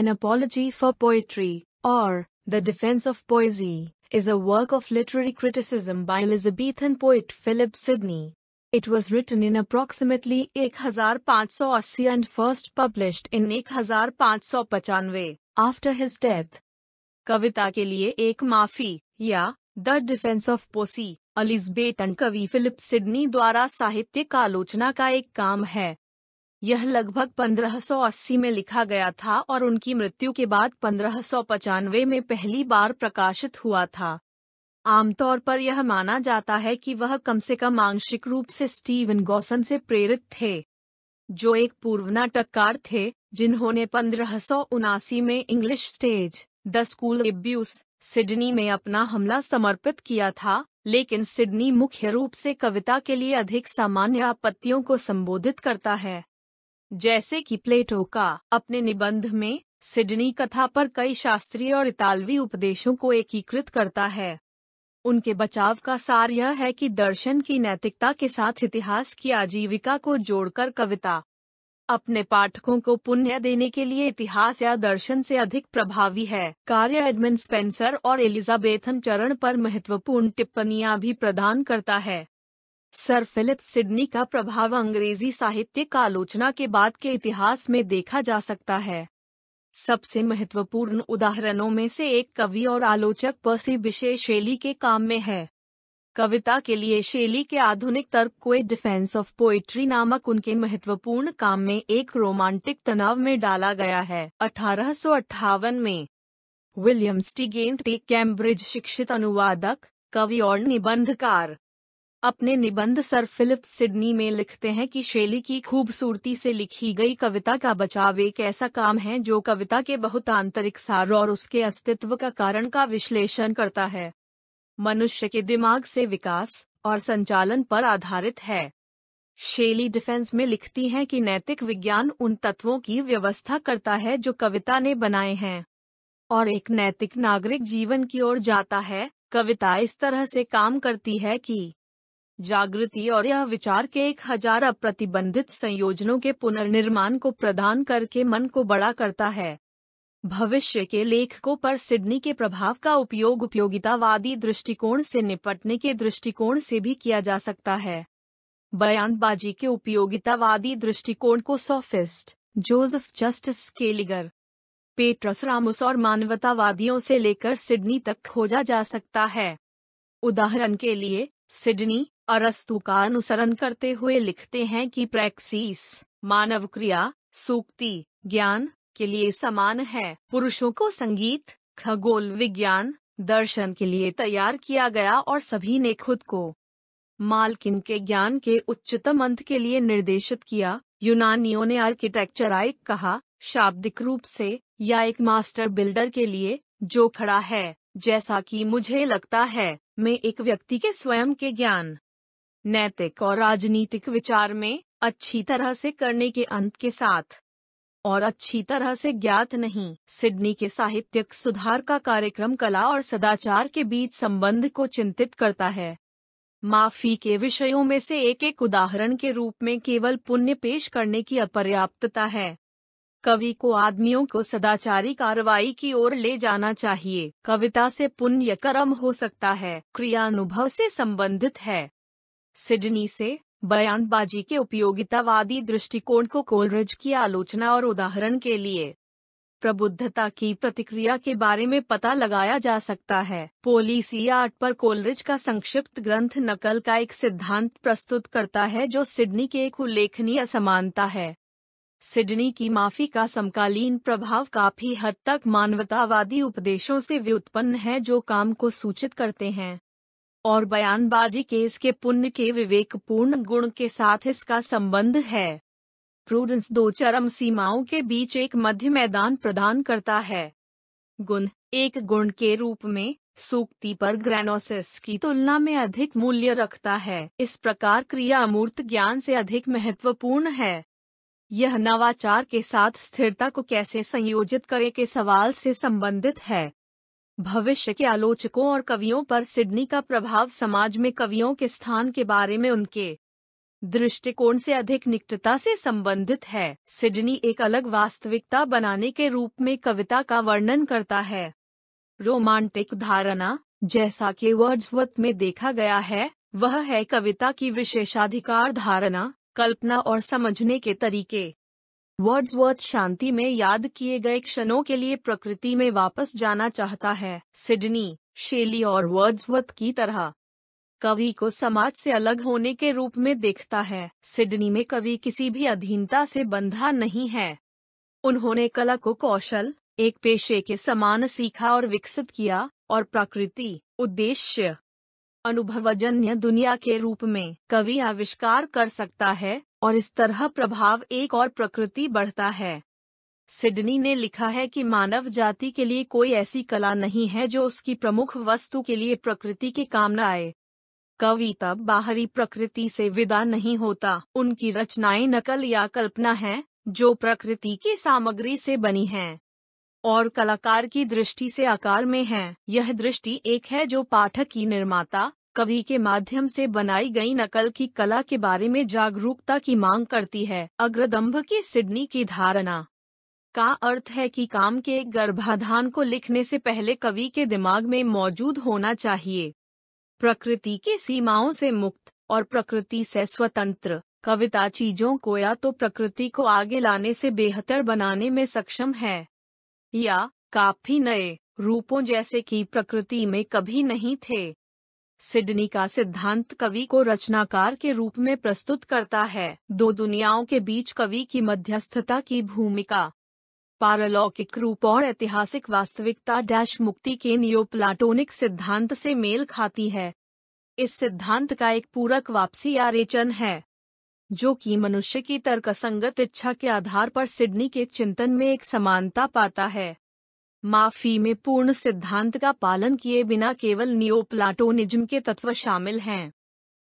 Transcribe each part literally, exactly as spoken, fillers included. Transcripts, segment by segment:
An Apology for Poetry, or The Defense of Poesy, is a work of literary criticism by Elizabethan poet Philip Sidney. It was written in approximately fifteen eighty and first published in fifteen ninety after his death. कविता के लिए एक माफी या The Defense of Poesy, Elizabethan कवि Philip Sidney द्वारा साहित्यिक आलोचना का एक काम है. यह लगभग पंद्रह सौ अस्सी में लिखा गया था और उनकी मृत्यु के बाद पंद्रह सौ पचानवे में पहली बार प्रकाशित हुआ था. आमतौर पर यह माना जाता है कि वह कम से कम आंशिक रूप से स्टीवन गॉसन से प्रेरित थे, जो एक पूर्व नाटककार थे जिन्होंने पंद्रह सौ उनासी में English stage the school abuse Sydney में अपना हमला समर्पित किया था, लेकिन सिडनी मुख्य रूप से कविता के लिए अधिक सामान्य आपत्तियों को संबोधित करता है, जैसे कि प्लेटो का. अपने निबंध में सिडनी कथा पर कई शास्त्रीय और इतालवी उपदेशों को एकीकृत करता है. उनके बचाव का सार यह है कि दर्शन की नैतिकता के साथ इतिहास की आजीविका को जोड़कर कविता अपने पाठकों को पुण्य देने के लिए इतिहास या दर्शन से अधिक प्रभावी है. कार्य एडमंड स्पेंसर और एलिज़ाबेथन चरण पर महत्वपूर्ण टिप्पणियां भी प्रदान करता है. सर फिलिप सिडनी का प्रभाव अंग्रेजी साहित्यिक आलोचना के बाद के इतिहास में देखा जा सकता है. सबसे महत्वपूर्ण उदाहरणों में से एक कवि और आलोचक पर्सी बिशे शेली के काम में है. कविता के लिए शेली के आधुनिक तर्क को ए डिफेंस ऑफ पोएट्री नामक उनके महत्वपूर्ण काम में एक रोमांटिक तनाव में डाला गया है. अठारह सौ अट्ठावन में विलियम स्टीगेंट, एक कैम्ब्रिज शिक्षित अनुवादक, कवि और निबंधकार, अपने निबंध सर फिलिप सिडनी में लिखते हैं कि शेली की खूबसूरती से लिखी गई कविता का बचाव एक ऐसा काम है जो कविता के बहुत आंतरिक सार और उसके अस्तित्व का कारण का विश्लेषण करता है, मनुष्य के दिमाग से विकास और संचालन पर आधारित है. शेली डिफेंस में लिखती हैं कि नैतिक विज्ञान उन तत्वों की व्यवस्था करता है जो कविता ने बनाए हैं और एक नैतिक नागरिक जीवन की ओर जाता है. कविता इस तरह से काम करती है कि जागृति और यह विचार के एक हजार अप्रतिबंधित संयोजनों के पुनर्निर्माण को प्रदान करके मन को बड़ा करता है. भविष्य के लेखकों पर सिडनी के प्रभाव का उपयोग उपयोगितावादी दृष्टिकोण से निपटने के दृष्टिकोण से भी किया जा सकता है. बयानबाजी के उपयोगितावादी दृष्टिकोण को सॉफिस्ट जोसेफ जस्टिस केलिगर, पेट्रस रामुस और मानवतावादियों से लेकर सिडनी तक खोजा जा सकता है. उदाहरण के लिए सिडनी अरस्तु का अनुसरण करते हुए लिखते हैं कि प्रैक्सिस मानव क्रिया सूक्ति ज्ञान के लिए समान है. पुरुषों को संगीत खगोल विज्ञान दर्शन के लिए तैयार किया गया और सभी ने खुद को मालकिन के ज्ञान के उच्चतम अंत के लिए निर्देशित किया. यूनानियों ने आर्किटेक्चराइक कहा, शाब्दिक रूप से, या एक मास्टर बिल्डर के लिए जो खड़ा है. जैसा कि मुझे लगता है, मैं एक व्यक्ति के स्वयं के ज्ञान, नैतिक और राजनीतिक विचार में अच्छी तरह से करने के अंत के साथ और अच्छी तरह से ज्ञात नहीं. सिडनी के साहित्यिक सुधार का कार्यक्रम कला और सदाचार के बीच संबंध को चिंतित करता है. माफी के विषयों में से एक एक उदाहरण के रूप में केवल पुण्य पेश करने की अपर्याप्तता है. कवि को आदमियों को सदाचारी कार्रवाई की ओर ले जाना चाहिए. कविता से पुण्य कर्म हो सकता है, क्रियानुभव से संबंधित है. सिडनी से बयानबाजी के उपयोगितावादी दृष्टिकोण को कोलरिज की आलोचना और उदाहरण के लिए प्रबुद्धता की प्रतिक्रिया के बारे में पता लगाया जा सकता है. पॉलिसी आर्ट पर कोलरिज का संक्षिप्त ग्रंथ नकल का एक सिद्धांत प्रस्तुत करता है जो सिडनी के एक उल्लेखनीय समानता है. सिडनी की माफी का समकालीन प्रभाव काफी हद तक मानवतावादी उपदेशों से व्युत्पन्न है जो काम को सूचित करते हैं, और बयानबाजी के इसके पुण्य के विवेकपूर्ण गुण के साथ इसका संबंध है. प्रूडेंस दो चरम सीमाओं के बीच एक मध्य मैदान प्रदान करता है. गुण एक गुण के रूप में सूक्ति पर ग्रेनोसिस की तुलना में अधिक मूल्य रखता है. इस प्रकार क्रिया अमूर्त ज्ञान से अधिक महत्वपूर्ण है. यह नवाचार के साथ स्थिरता को कैसे संयोजित करें के सवाल से संबंधित है. भविष्य के आलोचकों और कवियों पर सिडनी का प्रभाव समाज में कवियों के स्थान के बारे में उनके दृष्टिकोण से अधिक निकटता से संबंधित है। सिडनी एक अलग वास्तविकता बनाने के रूप में कविता का वर्णन करता है। रोमांटिक धारणा, जैसा कि वर्ड्सवर्थ में देखा गया है, वह है कविता की विशेषाधिकार धारणा, कल्पना और समझने के तरीके। वर्ड्सवर्थ शांति में याद किए गए क्षणों के लिए प्रकृति में वापस जाना चाहता है। सिडनी, शेली और वर्ड्सवर्थ की तरह कवि को समाज से अलग होने के रूप में देखता है। सिडनी में कवि किसी भी अधीनता से बंधा नहीं है। उन्होंने कला को कौशल, एक पेशे के समान सीखा और विकसित किया, और प्रकृति, उद्देश्य, अनुभवजन्य दुनिया के रूप में कवि आविष्कार कर सकता है, और इस तरह प्रभाव एक और प्रकृति बढ़ता है। सिडनी ने लिखा है कि मानव जाति के लिए कोई ऐसी कला नहीं है जो उसकी प्रमुख वस्तु के लिए प्रकृति के काम न आए। कवि तब बाहरी प्रकृति से विदा नहीं होता। उनकी रचनाएं नकल या कल्पना हैं, जो प्रकृति की सामग्री से बनी हैं और कलाकार की दृष्टि से आकार में हैं। यह दृष्टि एक है जो पाठक की निर्माता, कवि के माध्यम से बनाई गई नकल की कला के बारे में जागरूकता की मांग करती है। अग्रदम्भ की सिडनी की धारणा का अर्थ है कि काम के एक गर्भाधान को लिखने से पहले कवि के दिमाग में मौजूद होना चाहिए। प्रकृति की सीमाओं से मुक्त और प्रकृति से स्वतंत्र कविता चीजों को या तो प्रकृति को आगे लाने से बेहतर बनाने में सक्षम है, या काफी नए रूपों जैसे कि प्रकृति में कभी नहीं थे। सिडनी का सिद्धांत कवि को रचनाकार के रूप में प्रस्तुत करता है। दो दुनियाओं के बीच कवि की मध्यस्थता की भूमिका, पारलौकिक रूप और ऐतिहासिक वास्तविकता डैश मुक्ति के नियोप्लाटोनिक सिद्धांत से मेल खाती है। इस सिद्धांत का एक पूरक वापसी या रेचन है, जो कि मनुष्य की तर्कसंगत इच्छा के आधार पर सिडनी के चिंतन में एक समानता पाता है। माफी में पूर्ण सिद्धांत का पालन किए बिना केवल नियोप्लाटोनिज्म के तत्व शामिल हैं।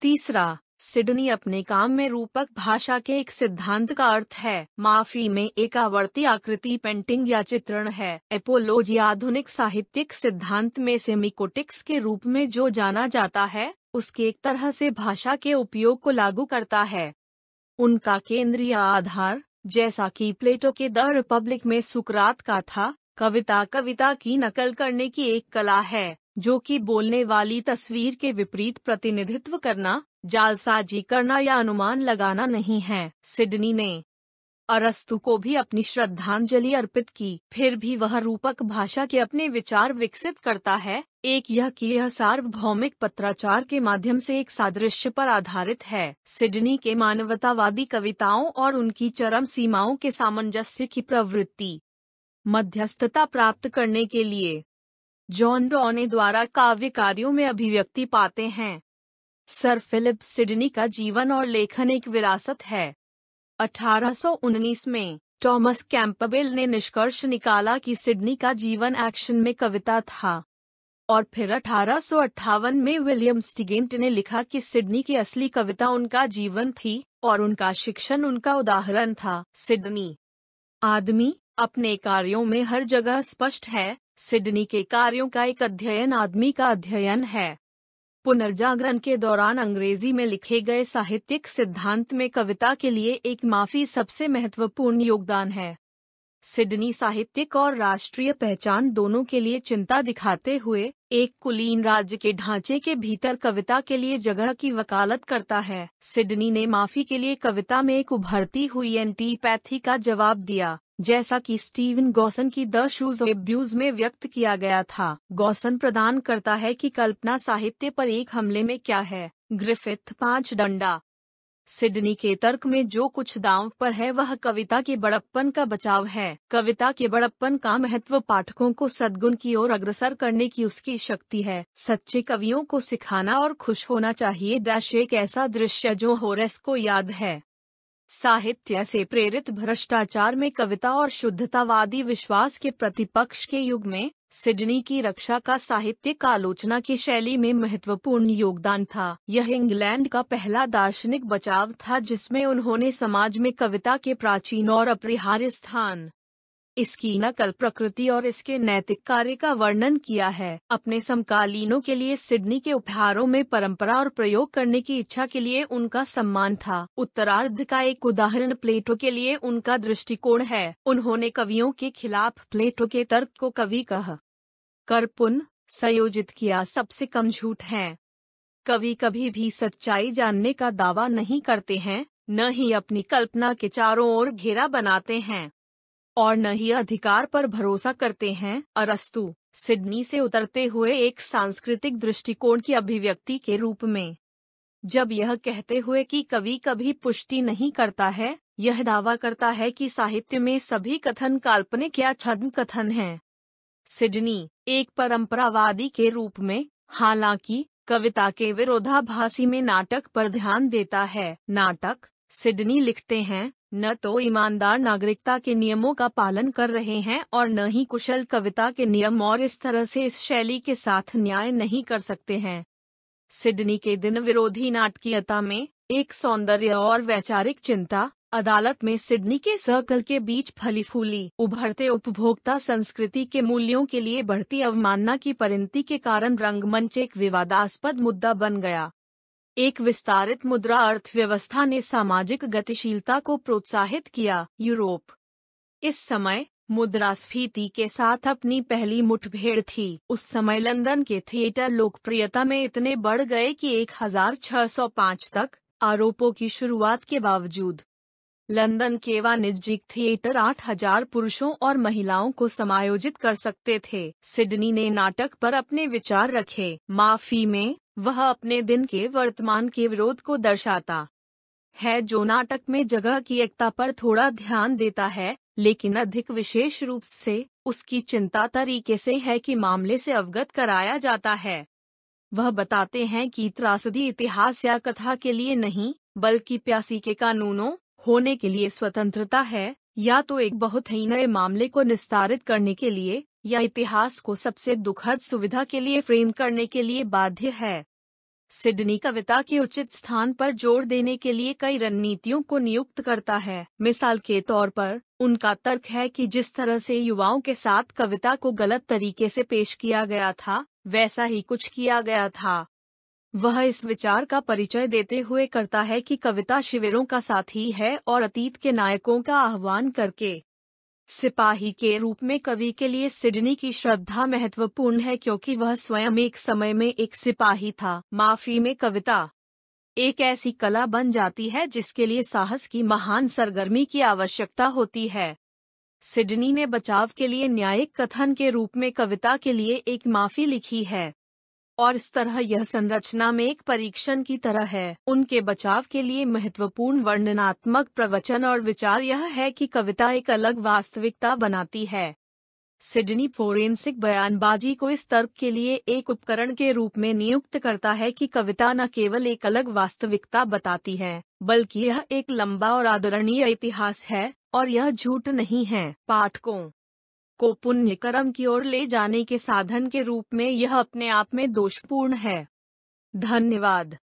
तीसरा, सिडनी अपने काम में रूपक भाषा के एक सिद्धांत का अर्थ है। माफी में एक आवर्ती आकृति पेंटिंग या चित्रण है। एपोलॉजी आधुनिक साहित्यिक सिद्धांत में सेमिकोटिक्स के रूप में जो जाना जाता है, उसके एक तरह से भाषा के उपयोग को लागू करता है। उनका केंद्रीय आधार, जैसा कि प्लेटो के द रिपब्लिक में सुकरात का था, कविता कविता की नकल करने की एक कला है, जो कि बोलने वाली तस्वीर के विपरीत प्रतिनिधित्व करना, जालसाजी करना या अनुमान लगाना नहीं है। सिडनी ने अरस्तु को भी अपनी श्रद्धांजलि अर्पित की, फिर भी वह रूपक भाषा के अपने विचार विकसित करता है। एक यह कि यह सार्वभौमिक पत्राचार के माध्यम से एक सादृश्य पर आधारित है। सिडनी के मानवतावादी कविताओं और उनकी चरम सीमाओं के सामंजस्य की प्रवृत्ति मध्यस्थता प्राप्त करने के लिए जॉन डॉने द्वारा काव्य कार्यों में अभिव्यक्ति पाते हैं। सर फिलिप सिडनी का जीवन और लेखन एक विरासत है। अठारह सौ उन्नीस में टॉमस कैंपबेल ने निष्कर्ष निकाला कि सिडनी का जीवन एक्शन में कविता था, और फिर अठारह सौ अट्ठावन में विलियम स्टिगेंट ने लिखा कि सिडनी की असली कविता उनका जीवन थी और उनका शिक्षण उनका उदाहरण था। सिडनी आदमी अपने कार्यों में हर जगह स्पष्ट है। सिडनी के कार्यों का एक अध्ययन आदमी का अध्ययन है। पुनर्जागरण के दौरान अंग्रेजी में लिखे गए साहित्यिक सिद्धांत में कविता के लिए एक माफी सबसे महत्वपूर्ण योगदान है। सिडनी साहित्यिक और राष्ट्रीय पहचान दोनों के लिए चिंता दिखाते हुए एक कुलीन राज्य के ढांचे के भीतर कविता के लिए जगह की वकालत करता है। सिडनी ने माफी के लिए कविता में एक उभरती हुई एंटीपैथी का जवाब दिया, जैसा कि स्टीवन गॉसन की द शूज ऑफ एब्यूज में व्यक्त किया गया था। गॉसन प्रदान करता है कि कल्पना साहित्य पर एक हमले में क्या है। ग्रिफिथ पांच डंडा। सिडनी के तर्क में जो कुछ दांव पर है वह कविता के बड़प्पन का बचाव है। कविता के बड़प्पन का महत्व पाठकों को सद्गुण की ओर अग्रसर करने की उसकी शक्ति है। सच्चे कवियों को सिखाना और खुश होना चाहिए डैश एक ऐसा दृश्य जो होरेस को याद है। साहित्य से प्रेरित भ्रष्टाचार में कविता और शुद्धतावादी विश्वास के प्रतिपक्ष के युग में सिडनी की रक्षा का साहित्यिक आलोचना की शैली में महत्वपूर्ण योगदान था। यह इंग्लैंड का पहला दार्शनिक बचाव था जिसमें उन्होंने समाज में कविता के प्राचीन और अपरिहार्य स्थान इसकी नकल प्रकृति और इसके नैतिक कार्य का वर्णन किया है। अपने समकालीनों के लिए सिडनी के उपहारों में परंपरा और प्रयोग करने की इच्छा के लिए उनका सम्मान था। उत्तरार्ध का एक उदाहरण प्लेटो के लिए उनका दृष्टिकोण है। उन्होंने कवियों के खिलाफ प्लेटो के तर्क को कवि कह कर पुन संयोजित किया सबसे कम झूठ है। कवि कभी भी सच्चाई जानने का दावा नहीं करते हैं, न ही अपनी कल्पना के चारों ओर घेरा बनाते हैं और न ही अधिकार पर भरोसा करते हैं। अरस्तु सिडनी से उतरते हुए एक सांस्कृतिक दृष्टिकोण की अभिव्यक्ति के रूप में, जब यह कहते हुए कि कवि कभी पुष्टि नहीं करता है, यह दावा करता है कि साहित्य में सभी कथन काल्पनिक या छद्म कथन हैं। सिडनी एक परंपरावादी के रूप में, हालांकि कविता के विरोधाभासी में नाटक पर ध्यान देता है। नाटक सिडनी लिखते हैं, न तो ईमानदार नागरिकता के नियमों का पालन कर रहे हैं और न ही कुशल कविता के नियम, और इस तरह से इस शैली के साथ न्याय नहीं कर सकते हैं। सिडनी के दिन विरोधी नाटकीयता में एक सौंदर्य और वैचारिक चिंता, अदालत में सिडनी के सर्कल के बीच फली फूली, उभरते उपभोक्ता संस्कृति के मूल्यों के लिए बढ़ती अवमानना की परिणति के कारण रंगमंच एक विवादास्पद मुद्दा बन गया। एक विस्तारित मुद्रा अर्थव्यवस्था ने सामाजिक गतिशीलता को प्रोत्साहित किया। यूरोप इस समय मुद्रास्फीति के साथ अपनी पहली मुठभेड़ थी। उस समय लंदन के थिएटर लोकप्रियता में इतने बढ़ गए कि एक हजार छह सौ पाँच तक आरोपों की शुरुआत के बावजूद लंदन के वाणिज्यिक थिएटर आठ हजार पुरुषों और महिलाओं को समायोजित कर सकते थे। सिडनी ने नाटक पर अपने विचार रखे। माफी में वह अपने दिन के वर्तमान के विरोध को दर्शाता है, जो नाटक में जगह की एकता पर थोड़ा ध्यान देता है, लेकिन अधिक विशेष रूप से उसकी चिंता तरीके से है कि मामले से अवगत कराया जाता है। वह बताते हैं कि त्रासदी इतिहास या कथा के लिए नहीं, बल्कि प्यासी के कानूनों होने के लिए स्वतंत्रता है, या तो एक बहुत ही नए मामले को निस्तारित करने के लिए, या इतिहास को सबसे दुखद सुविधा के लिए फ्रेम करने के लिए बाध्य है। सिडनी कविता के उचित स्थान पर जोर देने के लिए कई रणनीतियों को नियुक्त करता है। मिसाल के तौर पर उनका तर्क है कि जिस तरह से युवाओं के साथ कविता को गलत तरीके से पेश किया गया था, वैसा ही कुछ किया गया था। वह इस विचार का परिचय देते हुए करता है कि कविता शिविरों का साथी है और अतीत के नायकों का आह्वान करके सिपाही के रूप में कवि के लिए सिडनी की श्रद्धा महत्वपूर्ण है, क्योंकि वह स्वयं एक समय में एक सिपाही था। माफी में कविता एक ऐसी कला बन जाती है जिसके लिए साहस की महान सरगर्मी की आवश्यकता होती है। सिडनी ने बचाव के लिए न्यायिक कथन के रूप में कविता के लिए एक माफी लिखी है, और इस तरह यह संरचना में एक परीक्षण की तरह है। उनके बचाव के लिए महत्वपूर्ण वर्णनात्मक प्रवचन और विचार यह है कि कविता एक अलग वास्तविकता बनाती है। सिडनी फोरेंसिक बयानबाजी को इस तर्क के लिए एक उपकरण के रूप में नियुक्त करता है कि कविता न केवल एक अलग वास्तविकता बताती है, बल्कि यह एक लंबा और आदरणीय इतिहास है, और यह झूठ नहीं है। पाठकों को पुण्य कर्म की ओर ले जाने के साधन के रूप में यह अपने आप में दोषपूर्ण है। धन्यवाद।